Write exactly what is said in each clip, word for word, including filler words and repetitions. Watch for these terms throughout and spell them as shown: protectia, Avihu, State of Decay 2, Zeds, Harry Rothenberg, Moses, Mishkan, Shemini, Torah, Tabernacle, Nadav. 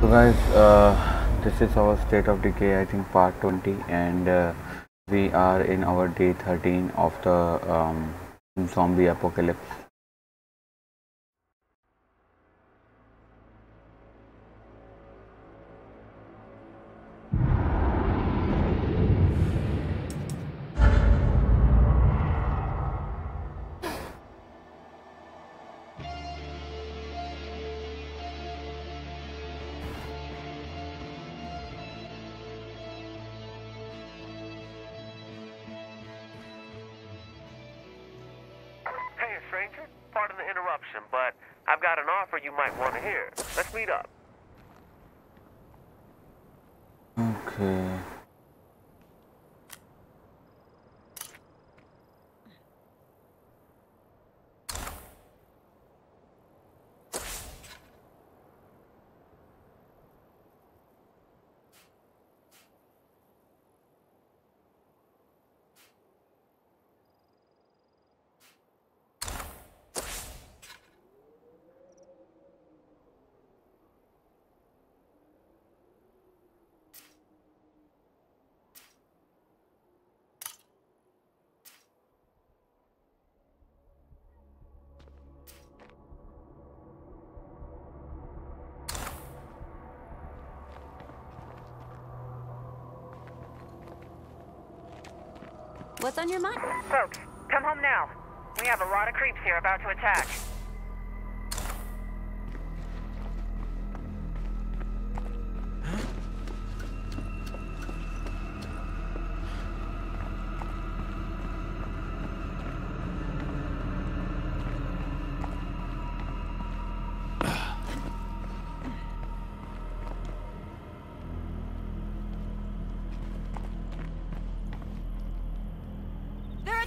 So guys, uh, this is our State of Decay, I think part twenty, and uh, we are in our day thirteen of the um, zombie apocalypse. Stranger, pardon the interruption, but I've got an offer you might want to hear. Let's meet up. Okay. What's on your mind? Folks, come home now. We have a lot of creeps here about to attack.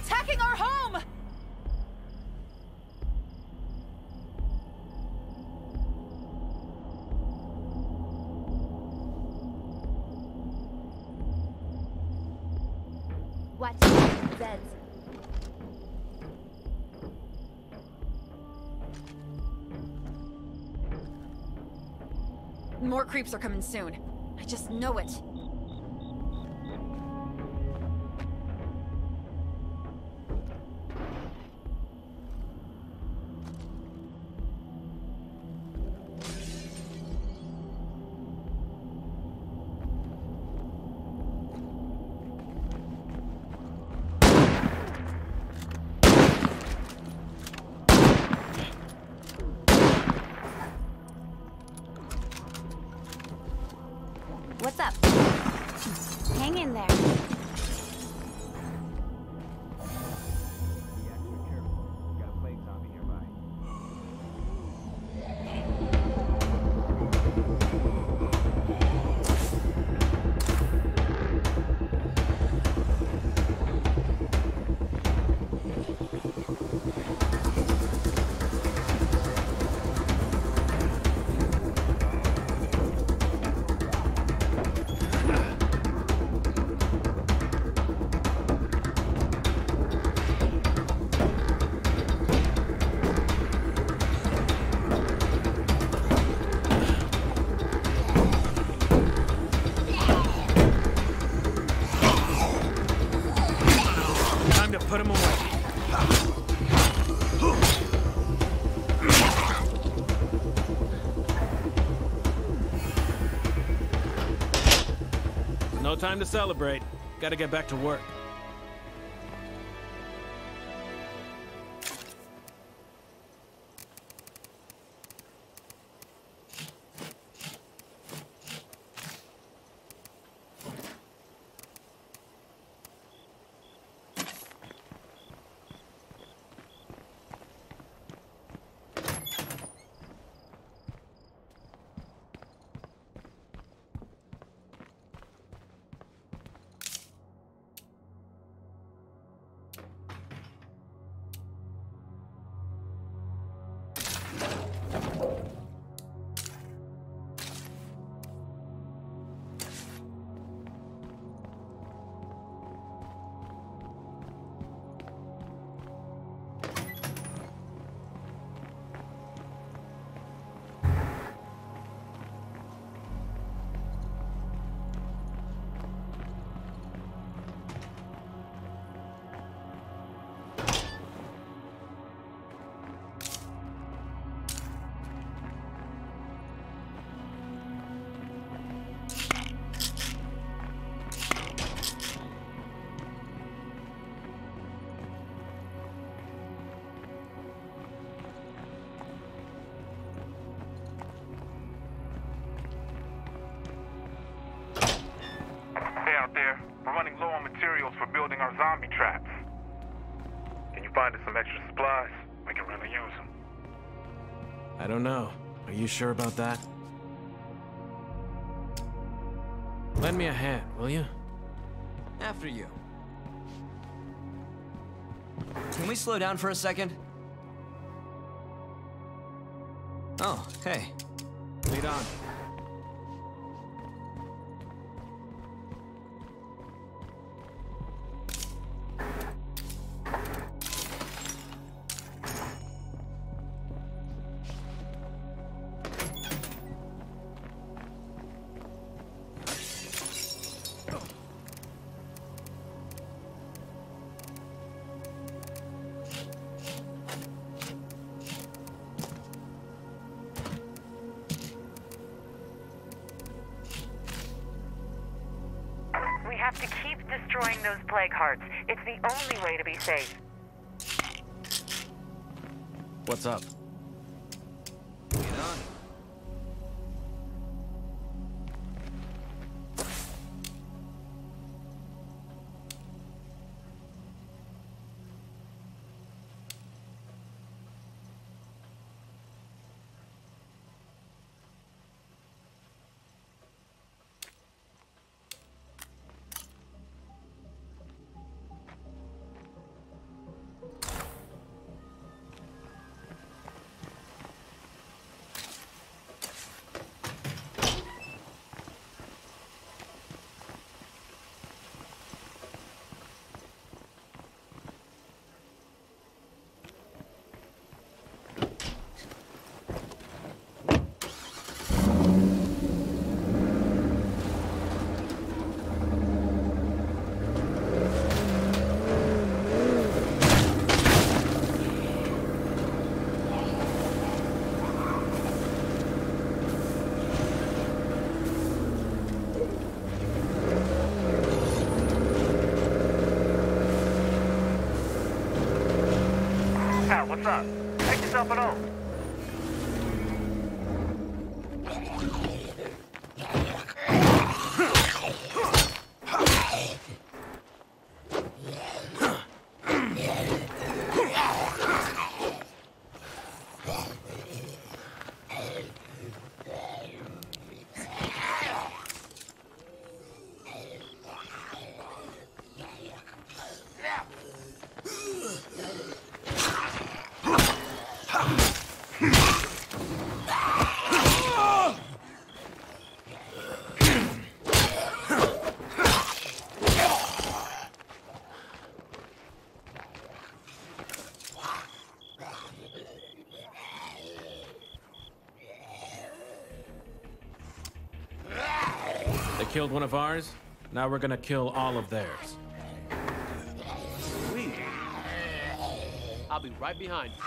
Attacking our home! Watch your beds. More creeps are coming soon. I just know it. What's up? Hang in there. Put him away. No time to celebrate. Gotta get back to work. spotted some extra supplies. We can really use them. I don't know. Are you sure about that? Lend me a hand, will you? After you. Can we slow down for a second? Oh, hey. Lead on. It's the only way to be safe. What's up? Get on. What's up? Pick yourself at home. Killed one of ours, now we're gonna kill all of theirs. Please. I'll be right behind you.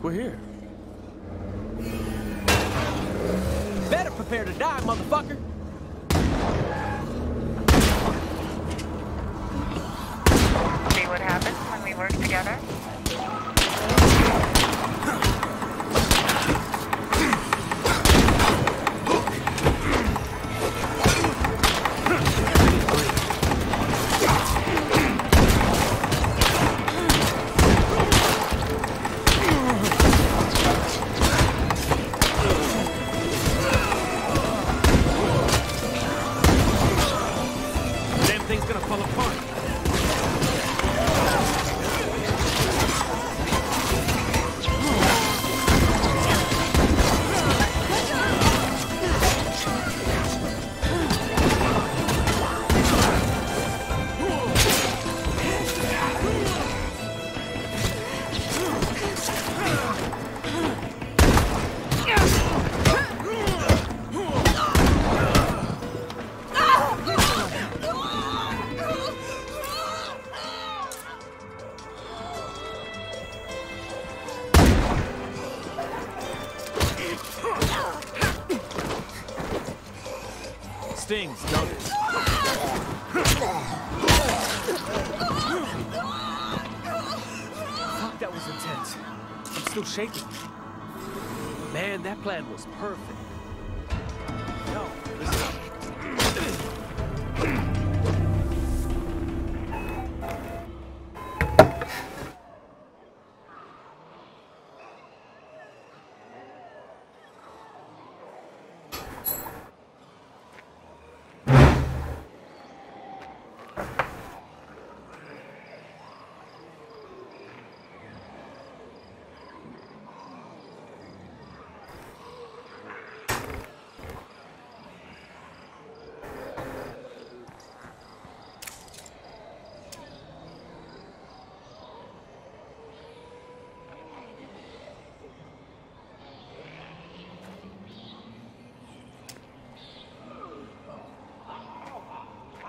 think we're here. Better prepare to die, motherfucker! See what happens when we work together? Stings, don't it? Fuck, that was intense. I'm still shaking. Man, that plan was perfect. No, listen.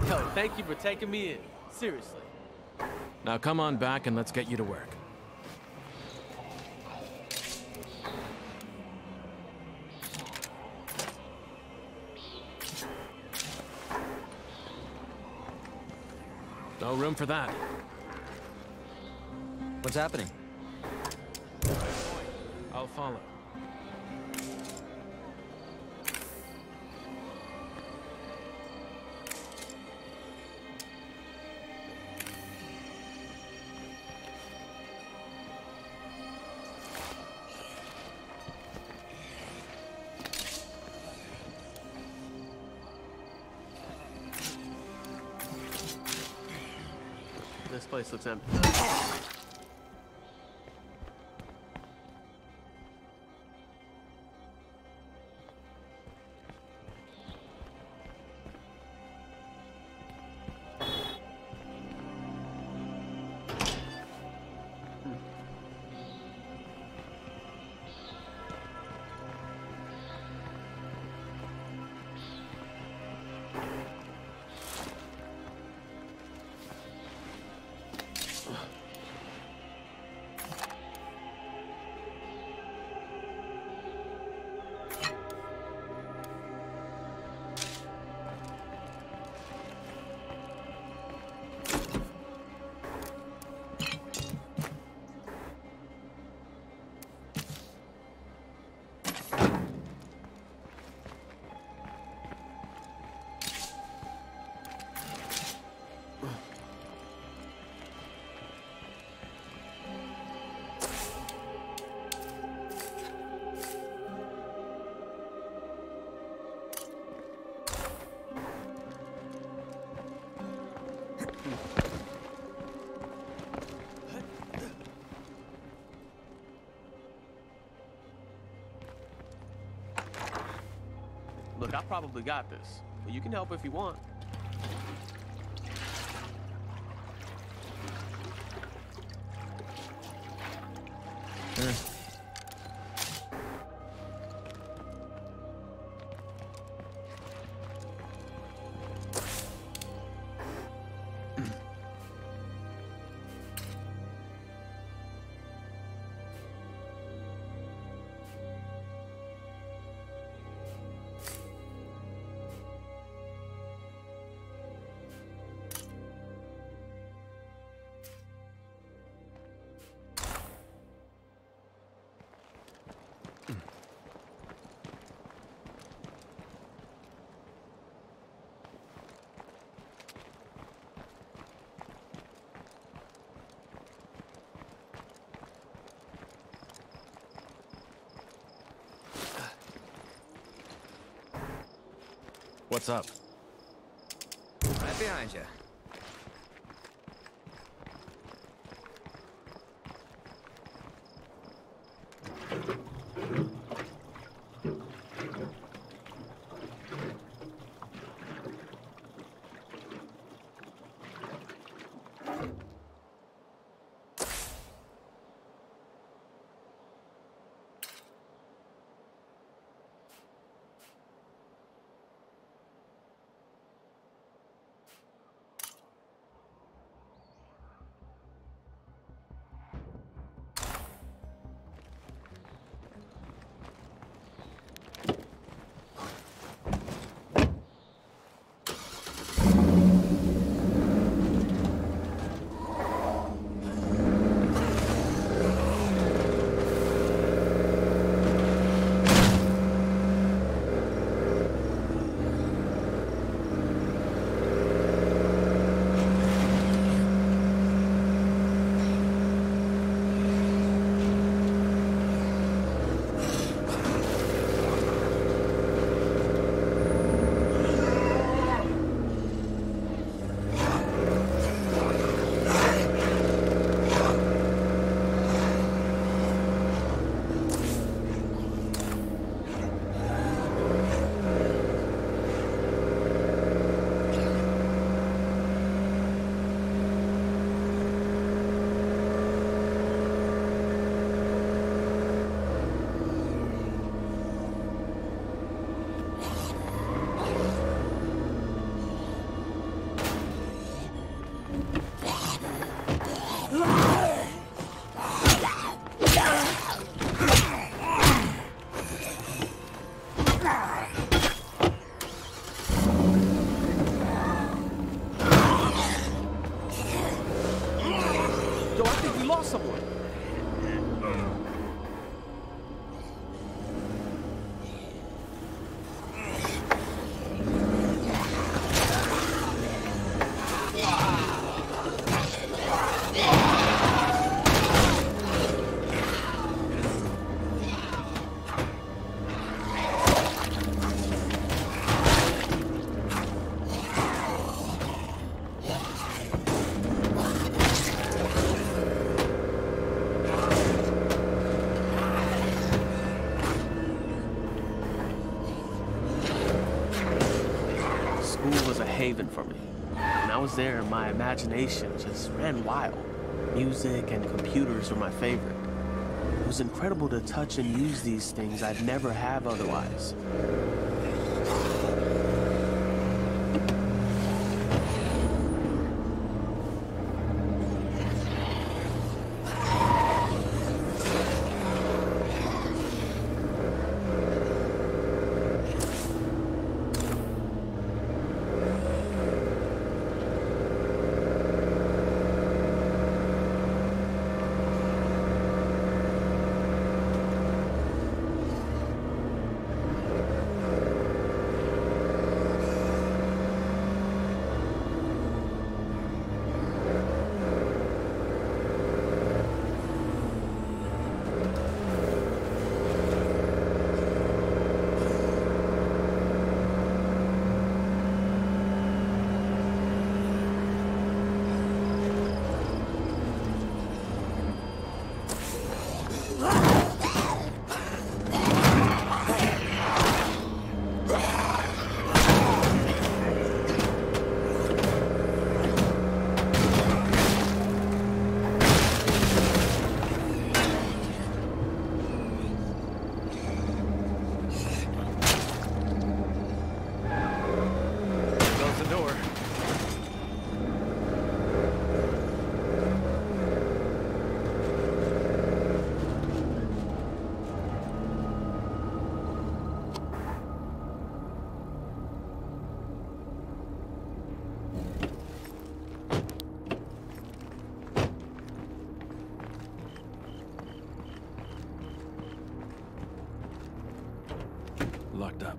Yo, thank you for taking me in. Seriously. Now come on back and let's get you to work. No room for that. What's happening? I'll follow. This place looks empty. Look, I probably got this, but you can help if you want. Sure. What's up? Right behind you. Haven for me. When I was there, my imagination just ran wild. Music and computers were my favorite. It was incredible to touch and use these things I'd never have otherwise. Locked up.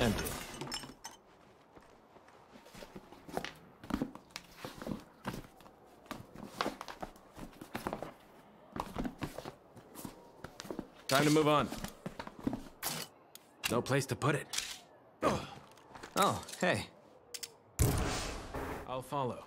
Empty. Time to move on. No place to put it. Oh, hey. I'll follow.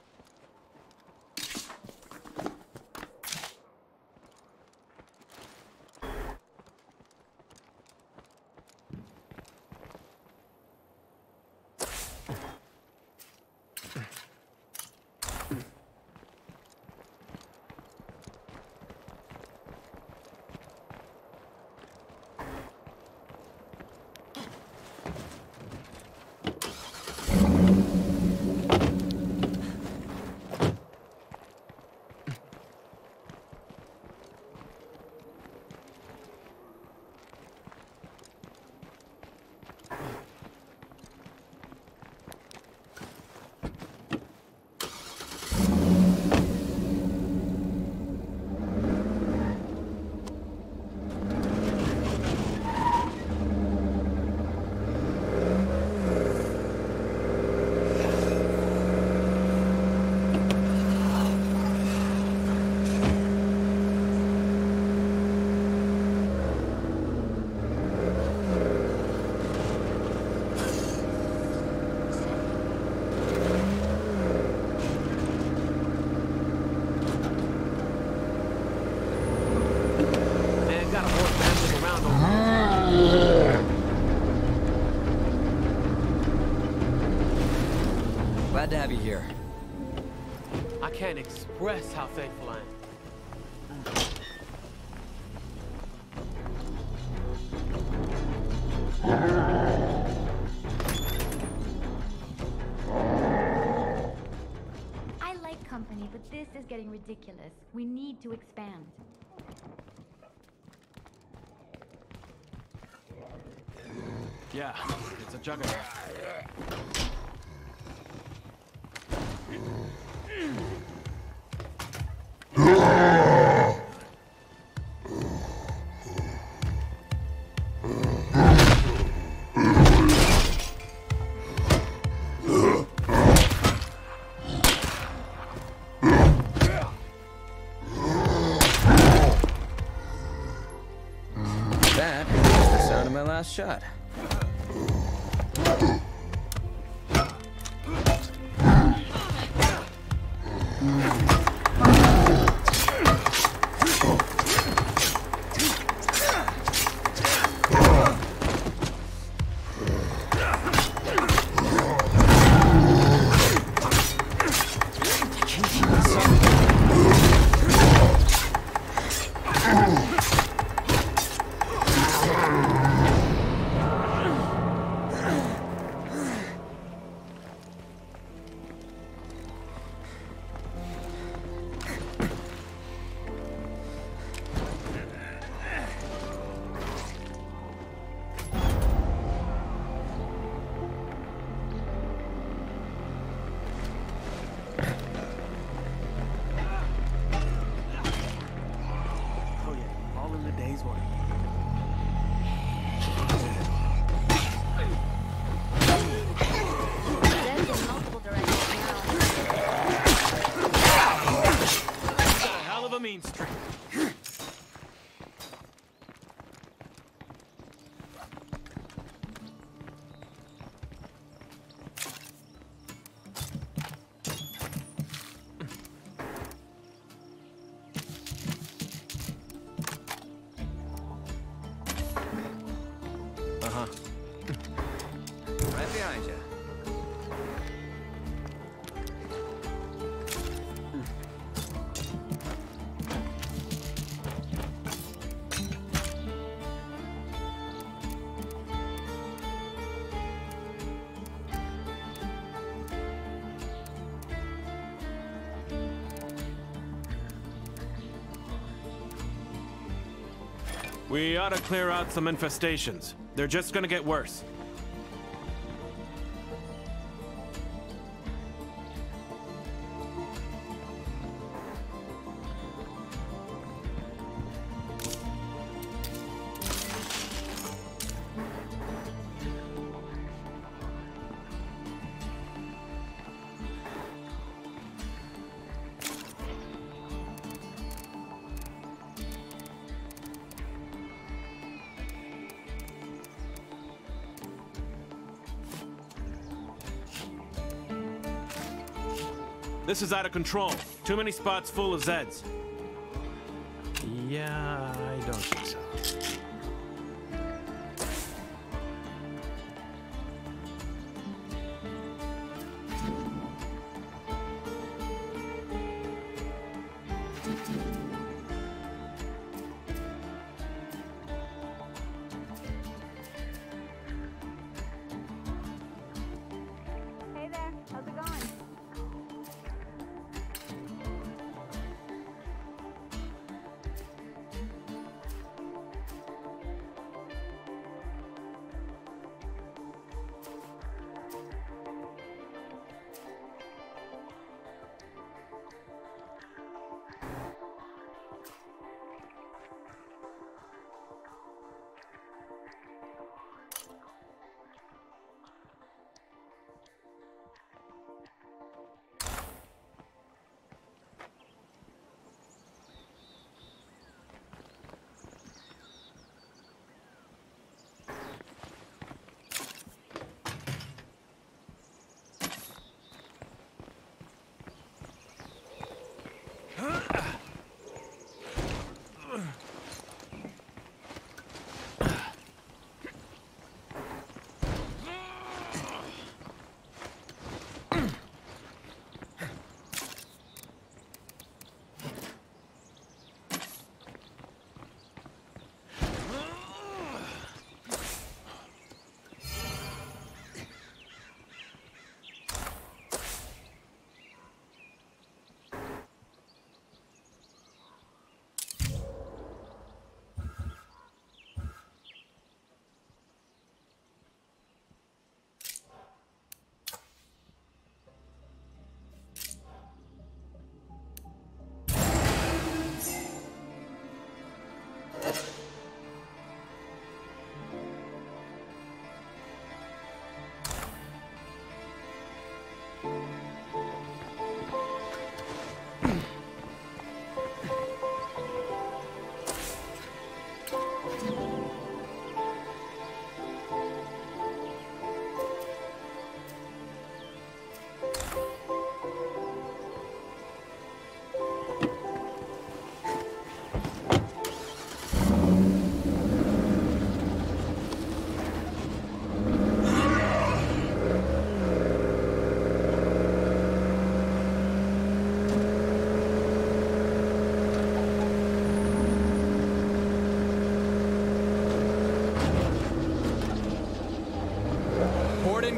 Glad to have you here. I can't express how thankful I am. I like company, but this is getting ridiculous. We need to expand. Yeah, it's a juggernaut. That was the sound of my last shot. We ought to clear out some infestations. They're just gonna get worse. This is out of control. Too many spots full of Zeds. Yeah, I don't think so.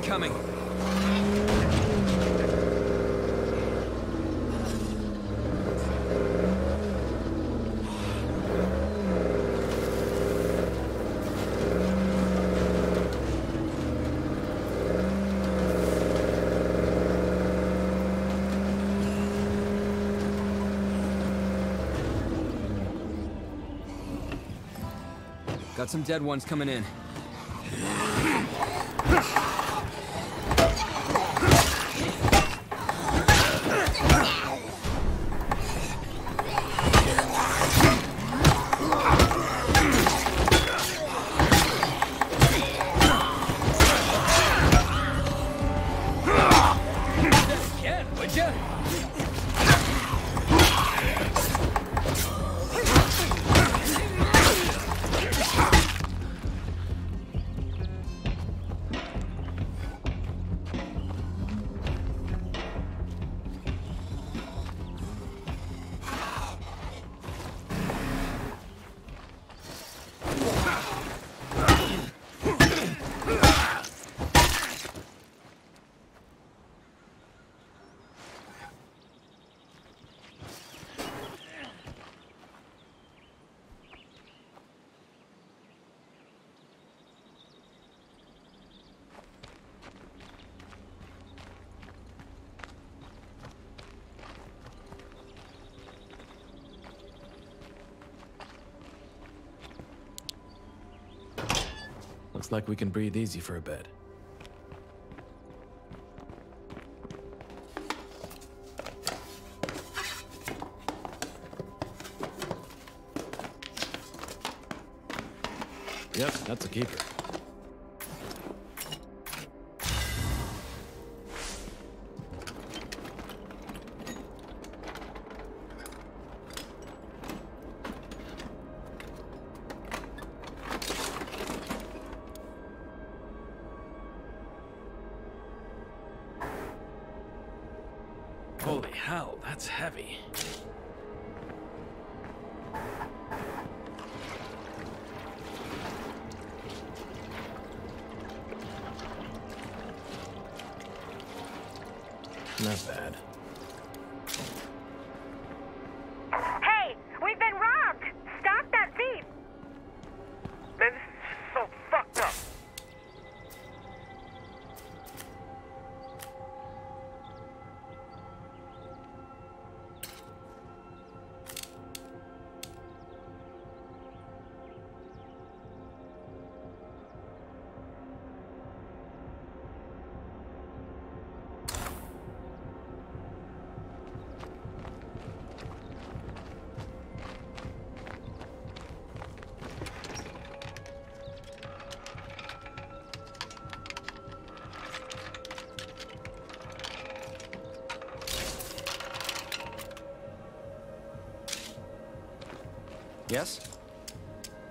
Coming. Got some dead ones coming in. Looks like we can breathe easy for a bit. Yep, that's a keeper. Holy hell, that's heavy. Not bad. Hey, we've been robbed! Stop that thief! Man, this is so fucked up. Yes?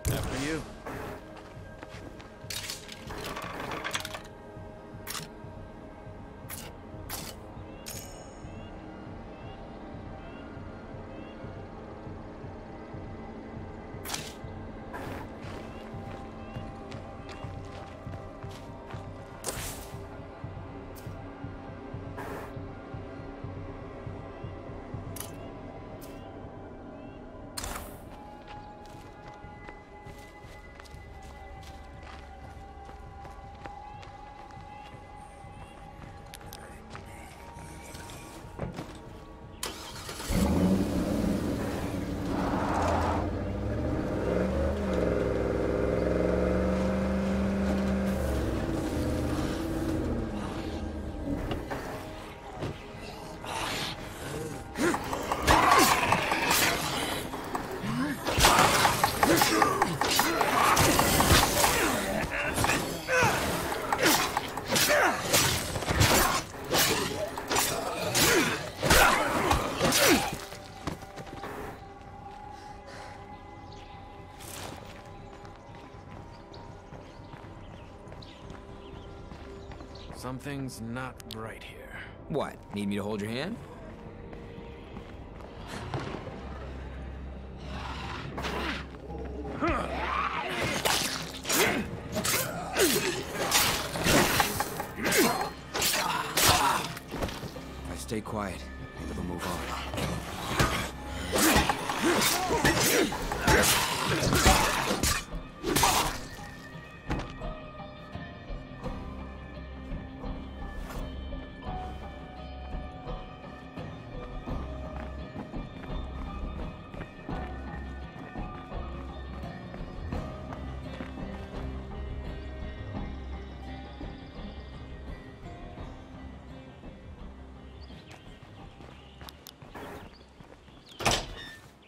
After you. Something's not right here. What? Need me to hold your hand? If I stay quiet, I never move on.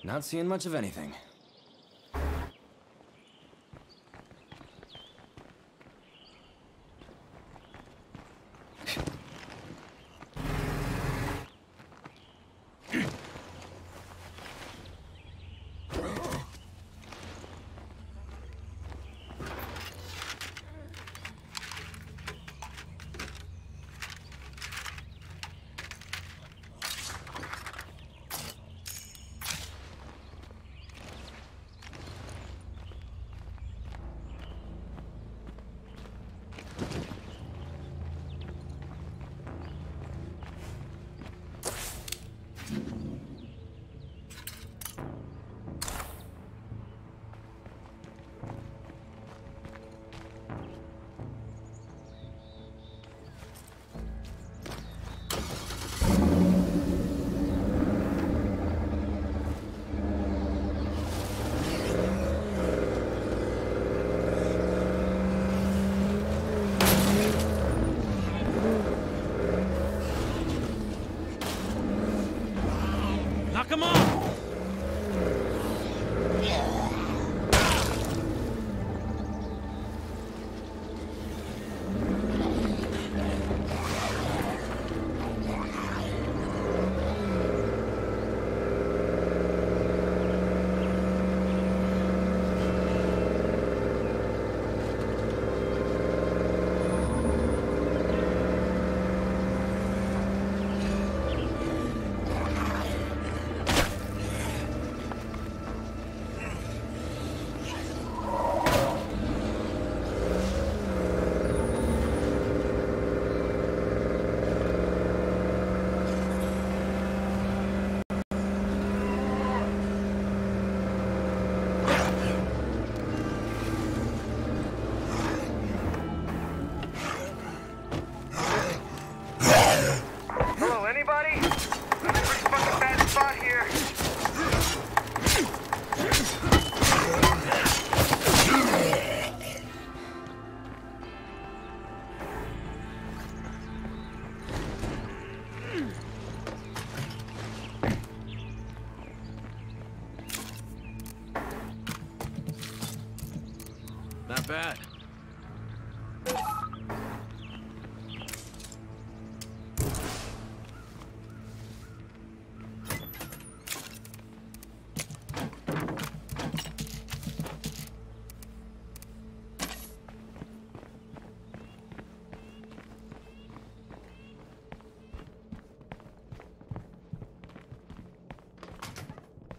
Not seeing much of anything. Come on! not bad.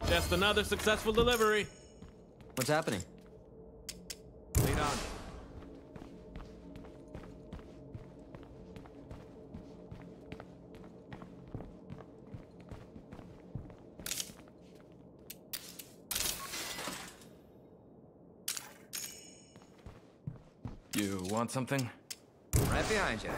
Just another successful delivery. What's happening? Lead on. You want something? Right behind you.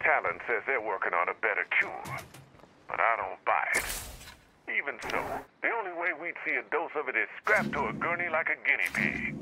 Talent says they're working on a better cure, but I don't buy it. Even so, the only way we'd see a dose of it is strapped to a gurney like a guinea pig.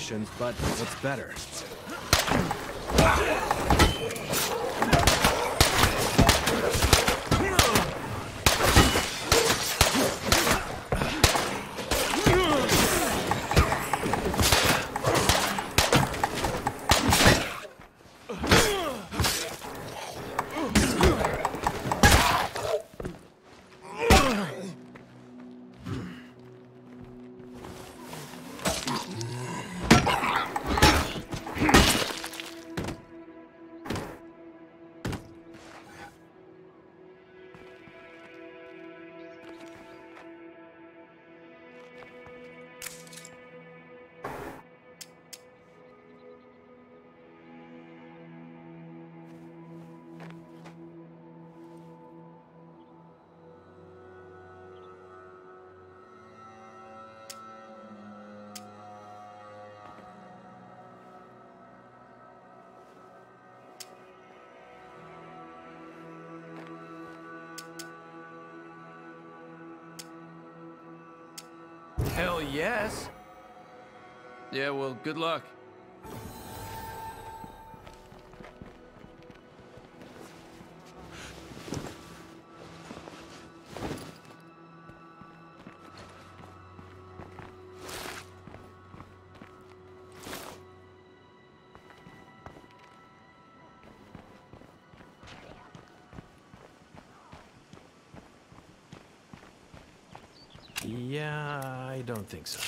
animations, but it's better. Hell yes. Yeah, well, good luck. Yeah, I don't think so.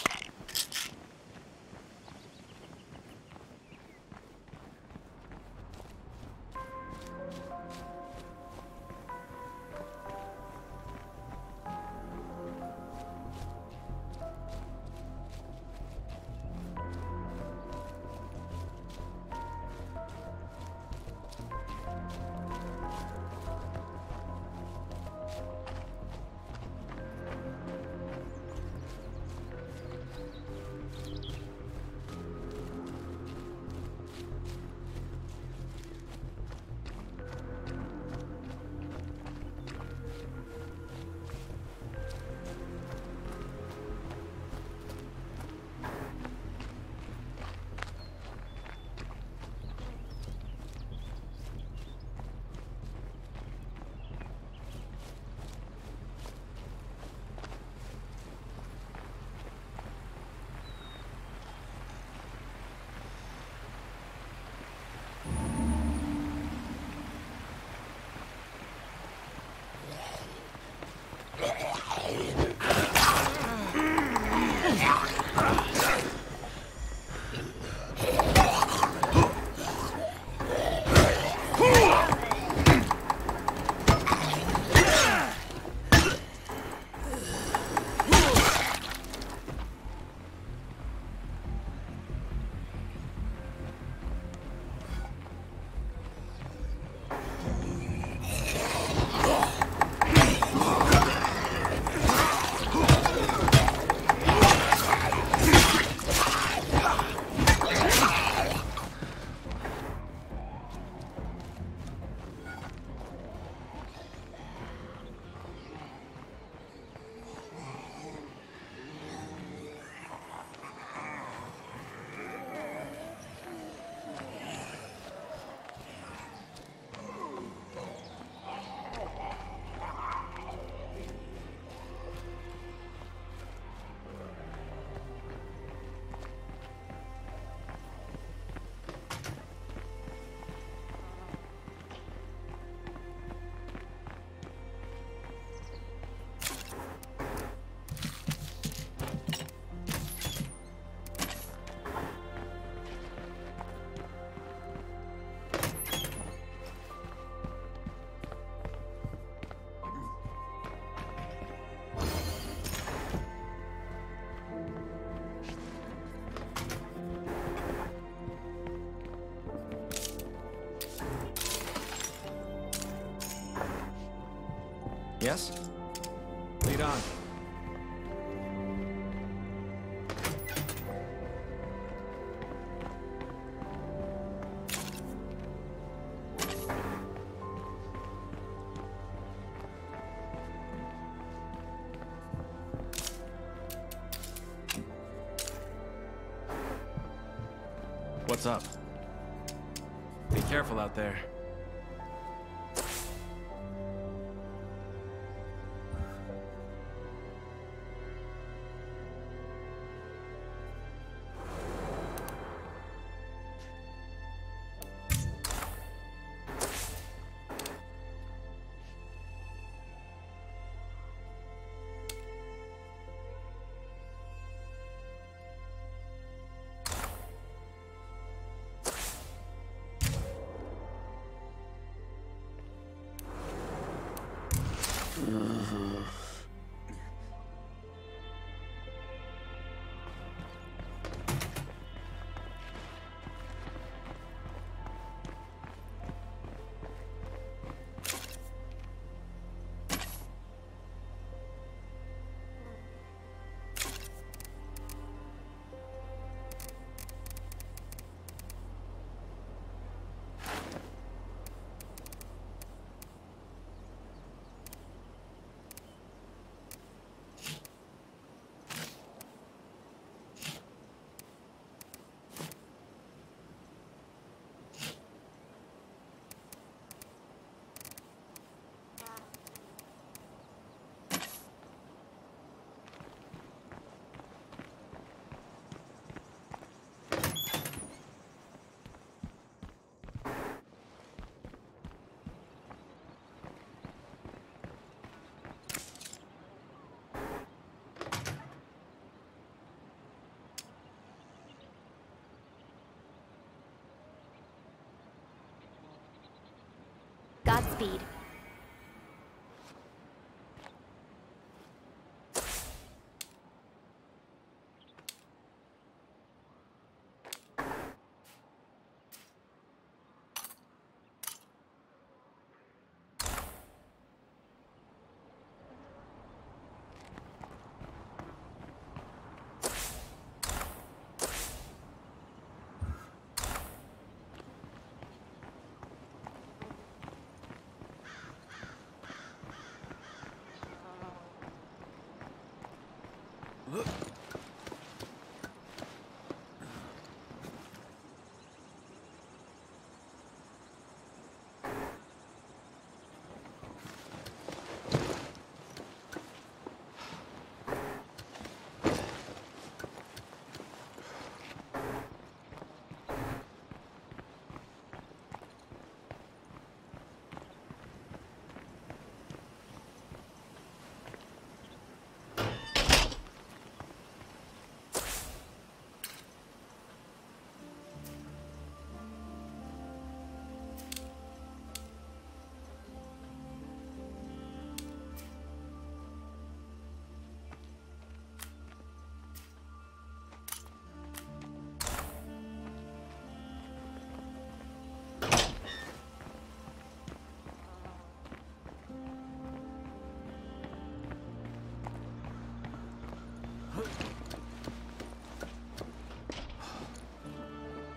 Yes? Lead on. What's up? Be careful out there. Godspeed.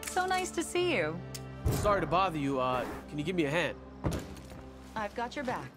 So nice to see you. Sorry to bother you. Uh, can you give me a hand? I've got your back.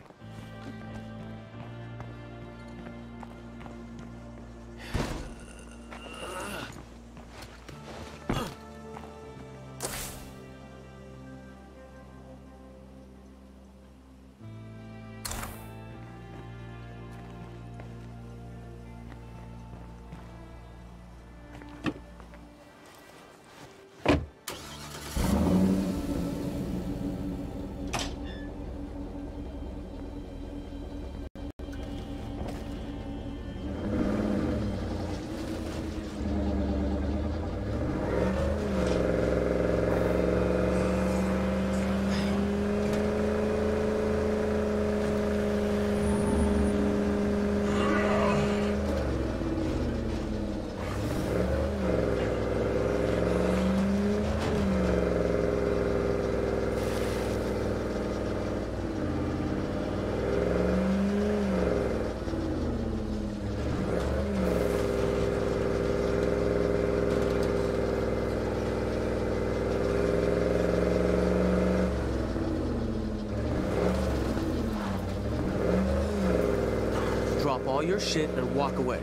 All your shit and walk away.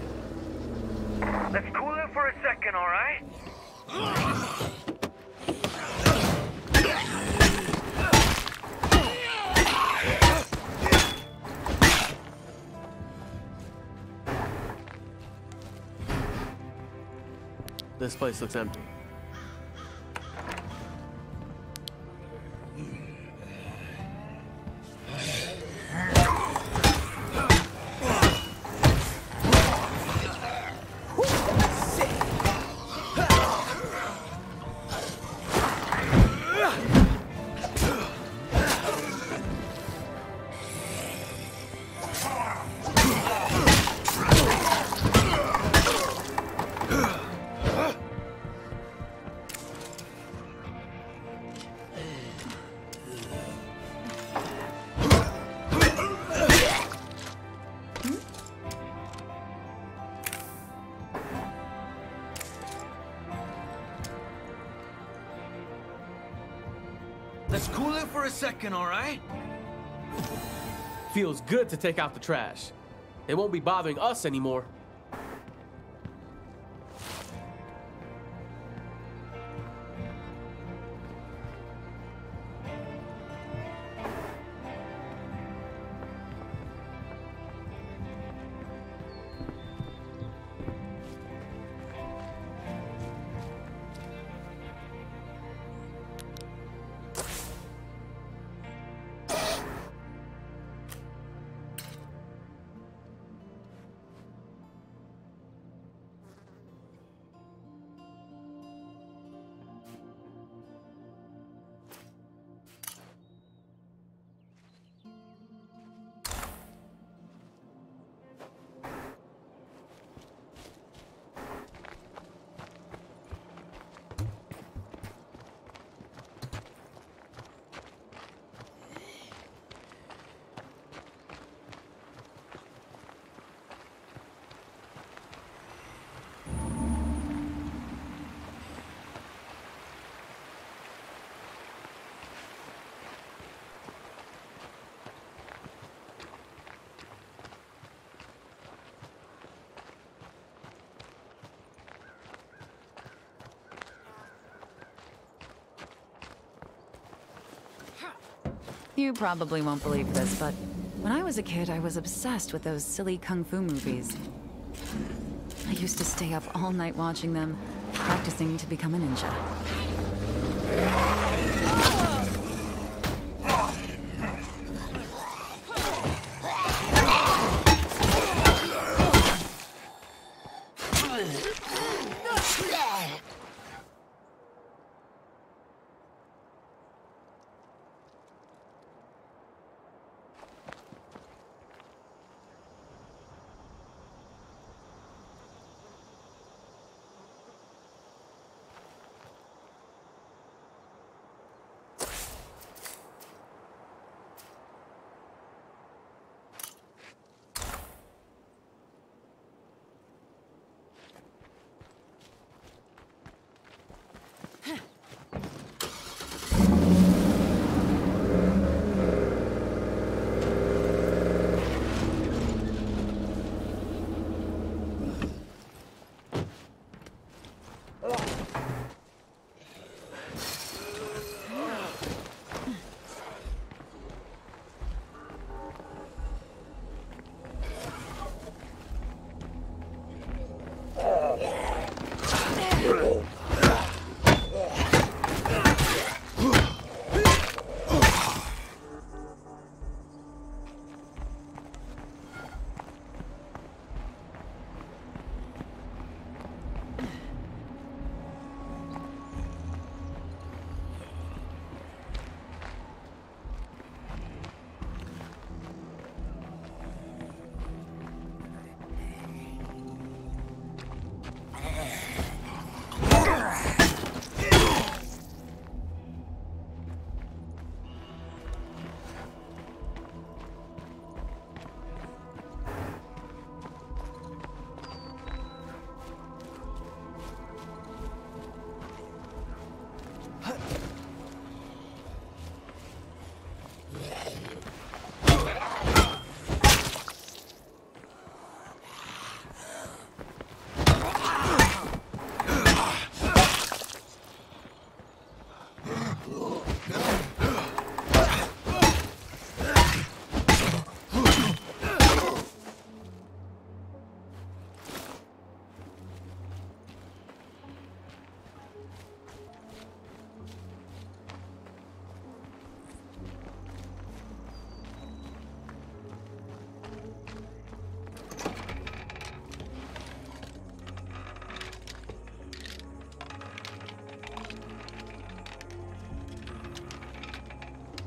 Let's cool it for a second, all right? This place looks empty. For a second, all right? Feels good to take out the trash. They won't be bothering us anymore. You probably won't believe this, but when I was a kid, I was obsessed with those silly kung fu movies. I used to stay up all night watching them, practicing to become a ninja.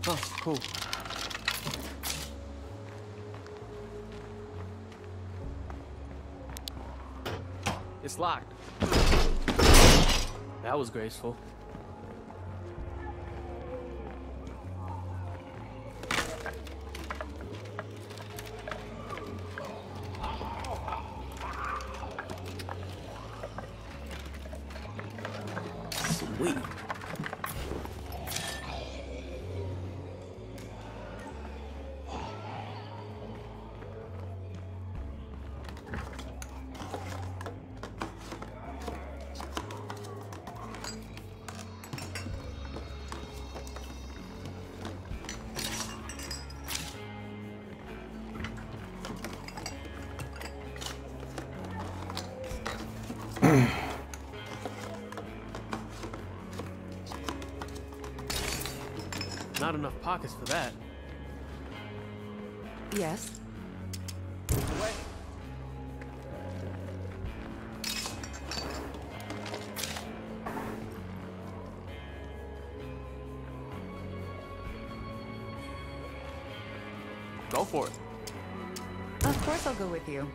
Oh, cool. It's locked. That was graceful. Sweet. Not enough pockets for that. Yes. Away. Go for it. Of course I'll go with you.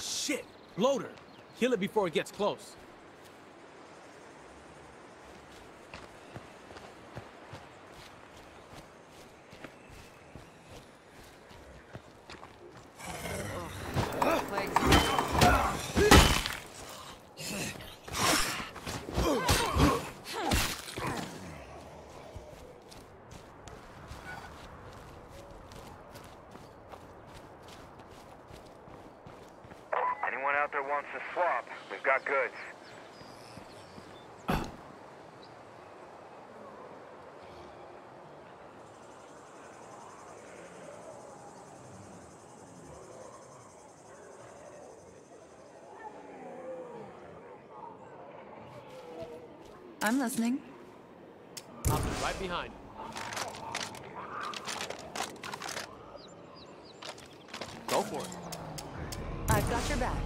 Shit! Loader! Kill it before it gets close. Wants to swap. We've got goods. I'm listening. I'll be right behind. Go for it. I've got your back.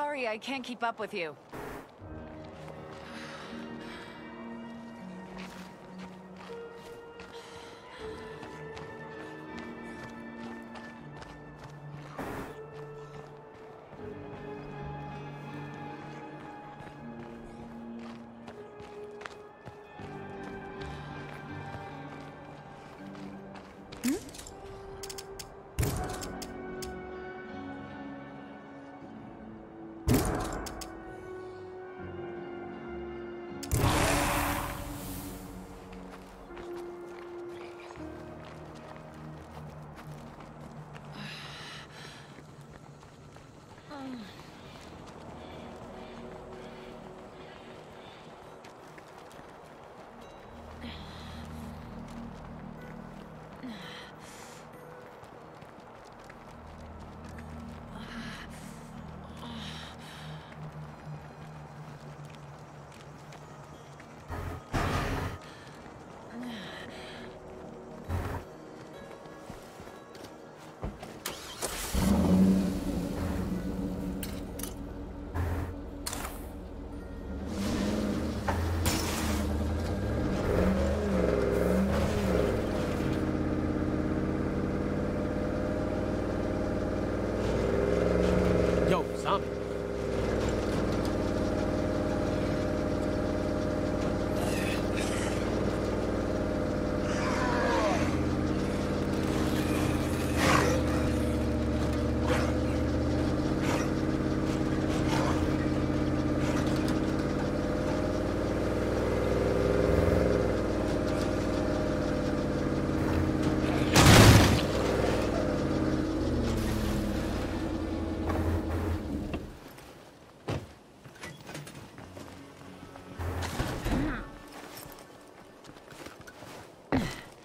sorry I can't keep up with you.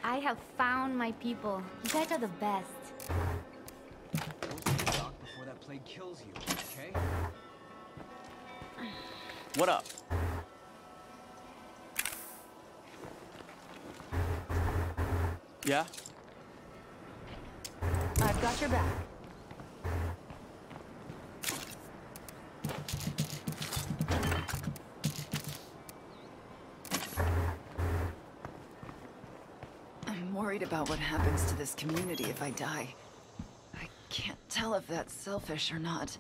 I have found my people. You guys are the best. Before that plague kills you, okay? What up? Yeah? I've got your back. About what happens to this community if I die. I can't tell if that's selfish or not.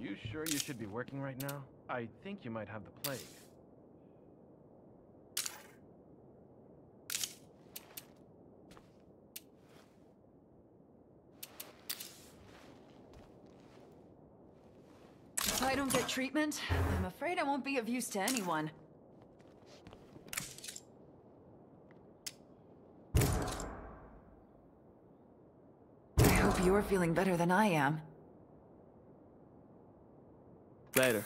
You sure you should be working right now? I think you might have the plague. If I don't get treatment, I'm afraid I won't be of use to anyone. I hope you're feeling better than I am. Later.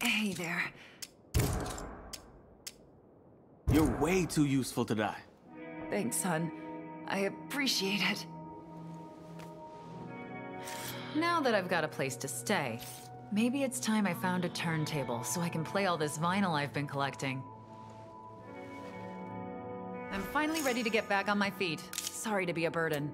Hey there. You're way too useful to die. Thanks, son. I appreciate it. Now that I've got a place to stay, maybe it's time I found a turntable so I can play all this vinyl I've been collecting. I'm finally ready to get back on my feet. Sorry to be a burden.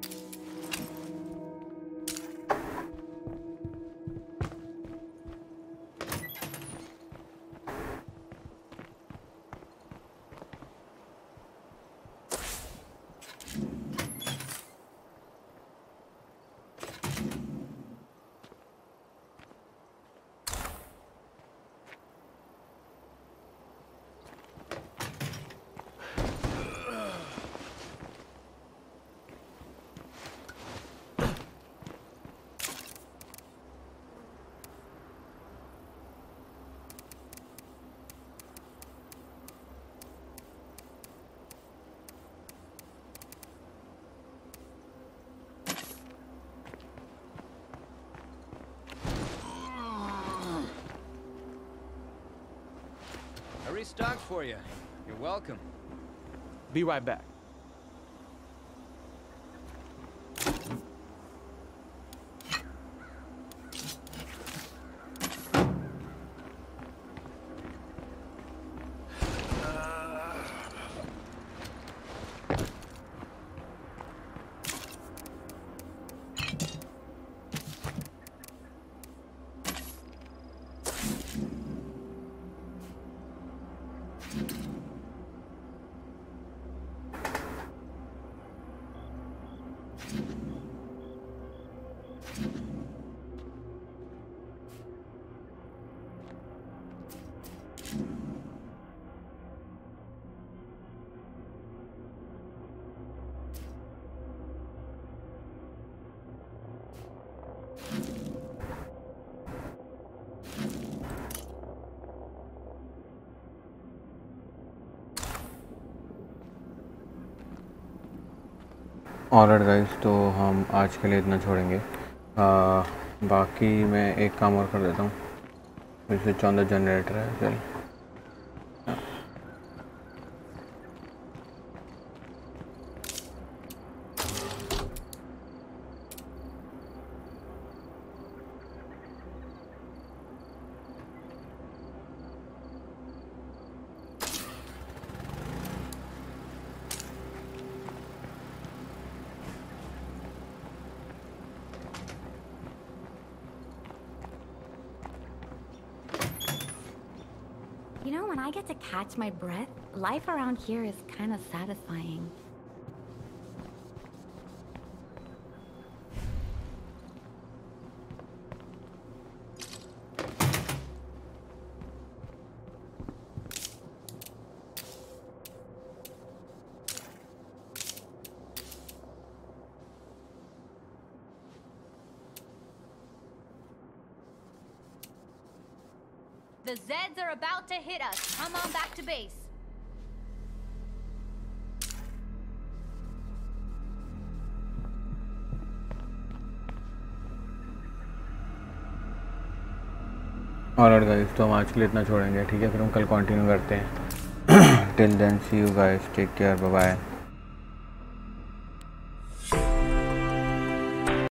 stock for you. You're welcome. Be right back. Alright guys, तो हम आज के लिए इतना छोड़ेंगे। आ, बाकी मैं एक काम और कर देता हूँ, जैसे चौदह जनरेटर है। चल catch my breath. Life around here is kind of satisfying. The Zeds are about to hit us. Come on back to base. Alright guys, तो हम आज के लिए इतना छोड़ेंगे, ठीक है? फिर हम कल कंटिन्यू करते हैं। Till then, see you guys, take care, bye bye.